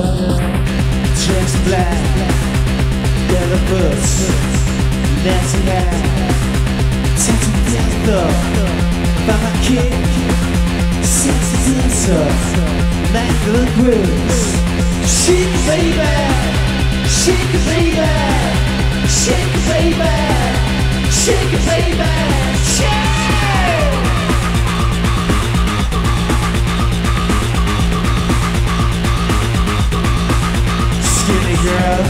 Just black, yellow boots, nasty hat, tattooed together by my kid, sexy dancer, like the grooves. Shake it, baby, shake it, baby, shake it, baby, shake it, baby, shake. Skinny girl,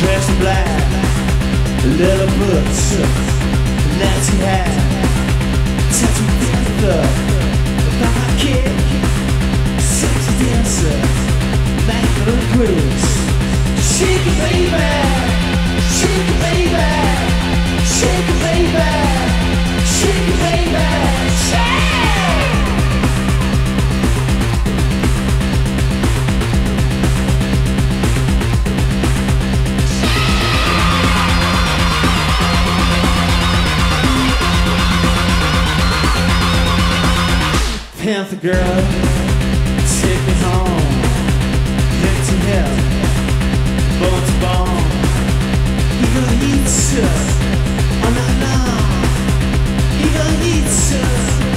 dressed in black, little boots, natty hat, tattooed together by my kid, sexy dancer, like little grooves. Shake it, baby, shake it, baby, shake it, baby, shake it, baby, shake. Panther girl, take me home, head to hell, bone to bone. He gonna eat us all night long. He gonna eat us.